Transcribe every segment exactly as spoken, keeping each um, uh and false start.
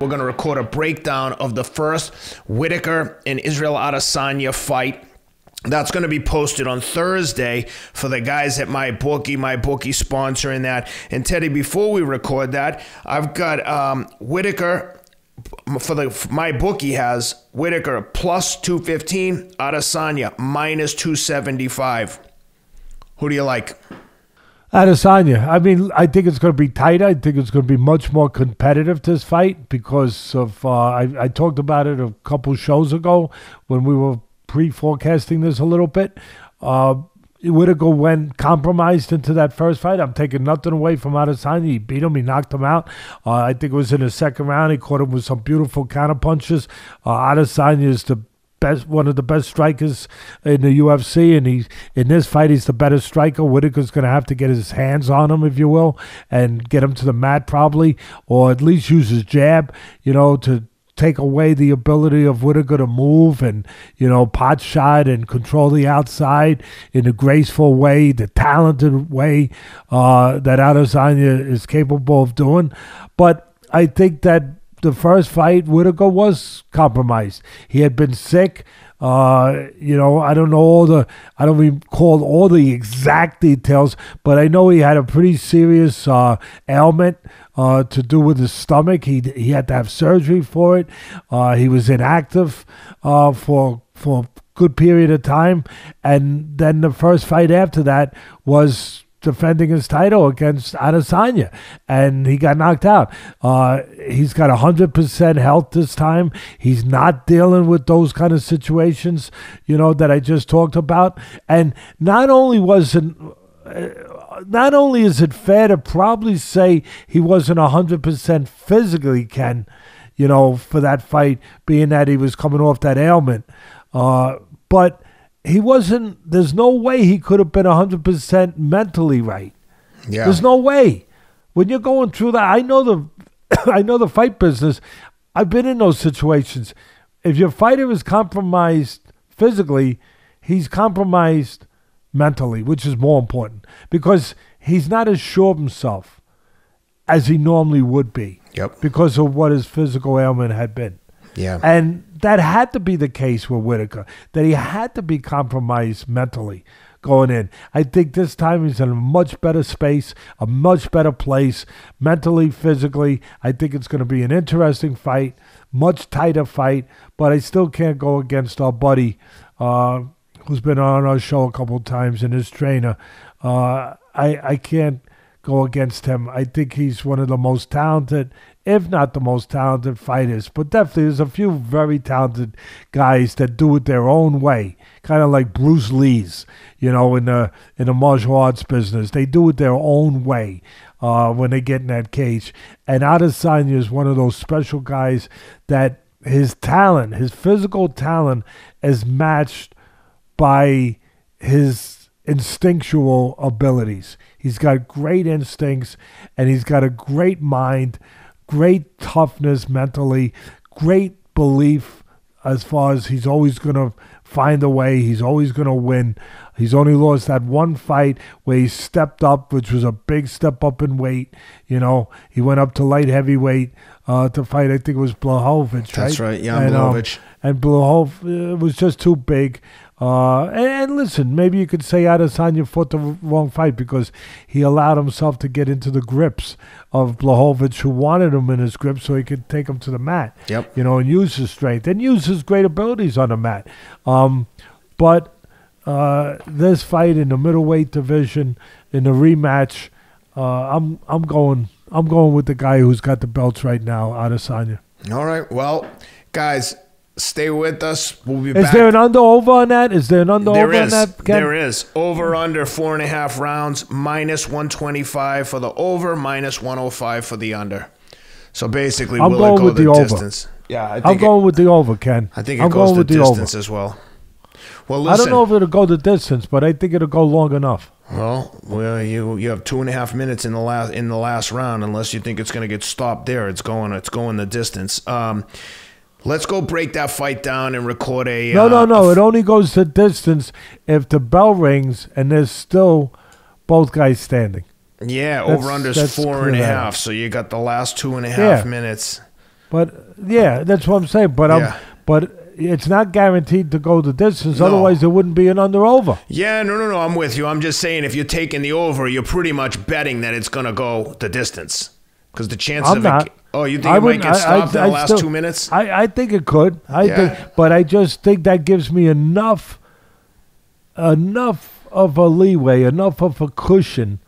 We're going to record a breakdown of the first Whittaker and Israel Adesanya fight. That's going to be posted on Thursday for the guys at my bookie, my bookie sponsoring that. And Teddy, before we record that, I've got um, Whittaker for the for my bookie has Whittaker plus two fifteen, Adesanya minus two seventy five. Who do you like? Adesanya. I mean, I think it's going to be tight. I think it's going to be much more competitive, this fight, because of uh, I, I talked about it a couple shows ago when we were pre-forecasting this a little bit. Uh, Whittaker went compromised into that first fight. I'm taking nothing away from Adesanya. He beat him. He knocked him out. Uh, I think it was in the second round. He caught him with some beautiful counterpunches. Uh, Adesanya is the best, one of the best strikers in the U F C, and he in this fight he's the better striker. Whittaker's going to have to get his hands on him, if you will, and get him to the mat probably, or at least use his jab, you know, to take away the ability of Whittaker to move and, you know, pot shot and control the outside in a graceful way, the talented way uh, that Adesanya is capable of doing. But I think that the first fight, Whittaker was compromised. He had been sick. Uh, you know, I don't know all the, I don't recall all the exact details, but I know he had a pretty serious uh, ailment uh, to do with his stomach. He he had to have surgery for it. Uh, he was inactive uh, for for a good period of time, and then the first fight after that was defending his title against Adesanya, and he got knocked out. Uh, he's got one hundred percent health this time. He's not dealing with those kind of situations, you know, that I just talked about. And not only was it, not only is it fair to probably say he wasn't one hundred percent physically, Ken, you know, for that fight, being that he was coming off that ailment, uh, but he wasn't, there's no way he could have been one hundred percent mentally right. Yeah. There's no way. When you're going through that, I know the I know the fight business. I've been in those situations. If your fighter is compromised physically, he's compromised mentally, which is more important, because he's not as sure of himself as he normally would be. Yep. Because of what his physical ailment had been. Yeah. And that had to be the case with Whittaker, that he had to be compromised mentally going in. I think this time he's in a much better space, a much better place, mentally, physically. I think it's going to be an interesting fight, much tighter fight, but I still can't go against our buddy uh, who's been on our show a couple of times and his trainer. Uh, I, I can't go against him. I think he's one of the most talented, if not the most talented fighters, but definitely there's a few very talented guys that do it their own way, kind of like Bruce Lee's, you know, in the in the martial arts business. They do it their own way uh, when they get in that cage. And Adesanya is one of those special guys that his talent, his physical talent, is matched by his instinctual abilities. He's got great instincts, and he's got a great mind, great toughness mentally, great belief as far as he's always going to find a way. He's always going to win. He's only lost that one fight where he stepped up, which was a big step up in weight. You know, he went up to light heavyweight uh, to fight, I think it was Błachowicz, right? That's right, yeah, and, Błachowicz. Um, and Błachowicz was just too big. Uh, and, and listen, maybe you could say Adesanya fought the wrong fight because he allowed himself to get into the grips of Błachowicz, who wanted him in his grips so he could take him to the mat. Yep. You know, and use his strength and use his great abilities on the mat. Um, but uh, this fight in the middleweight division in the rematch, uh, I'm I'm going I'm going with the guy who's got the belts right now, Adesanya. All right, well, guys, stay with us. We'll be back. Is there an under over on that? Is there an under over on that, Ken? There is. Over under four and a half rounds, minus one twenty-five for the over, minus one oh five for the under. So basically, will it go the distance? Yeah, I think I'm going with the over, Ken. I think it goes the distance as well. Well, listen, I don't know if it'll go the distance, but I think it'll go long enough. Well, well, you you have two and a half minutes in the last in the last round, unless you think it's going to get stopped there. It's going it's going the distance. Um. Let's go break that fight down and record a... No, uh, no, no. It only goes the distance if the bell rings and there's still both guys standing. Yeah, over-under's four and a half. So you got the last two and a half minutes. But yeah, that's what I'm saying. But yeah. I'm, but. It's not guaranteed to go the distance. No. Otherwise, there wouldn't be an under-over. Yeah, no, no, no. I'm with you. I'm just saying if you're taking the over, you're pretty much betting that it's going to go the distance. Because the chances I'm of not. It... Oh, you think I it might get stopped I, I, in the I last still, two minutes? I, I think it could. I yeah. think, But I just think that gives me enough, enough of a leeway, enough of a cushion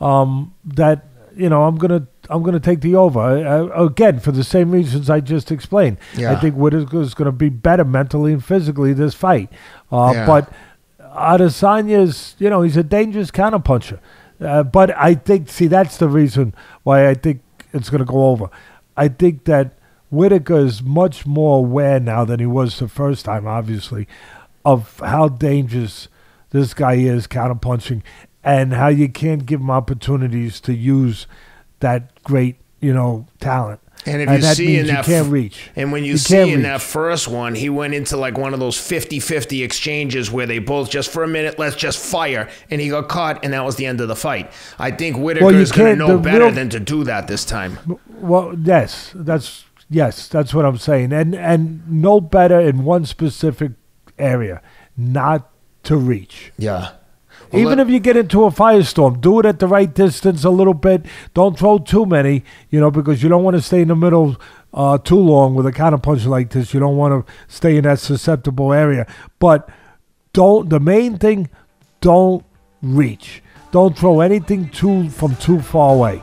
um, that, you know, I'm going to... I'm going to take the over. I, I, again, for the same reasons I just explained. Yeah. I think Whittaker is going to be better mentally and physically this fight. Uh, yeah. But Adesanya's, you know, he's a dangerous counterpuncher. Uh, but I think, see, that's the reason why I think it's going to go over. I think that Whittaker is much more aware now than he was the first time, obviously, of how dangerous this guy is counterpunching and how you can't give him opportunities to use that great, you know, talent. And if you and that see in that, you can't reach. And when you, you see in that first one, he went into like one of those fifty fifty exchanges where they both just for a minute, let's just fire, and he got caught, and that was the end of the fight. I think Whittaker well, is going to know better real, than to do that this time. Well, yes, that's yes, that's what I'm saying, and and know better in one specific area, not to reach. Yeah. Well, Even let, if you get into a firestorm, do it at the right distance a little bit. Don't throw too many, you know, because you don't want to stay in the middle uh, too long with a counterpunch like this. You don't want to stay in that susceptible area. But don't. The main thing, don't reach. Don't throw anything too from too far away.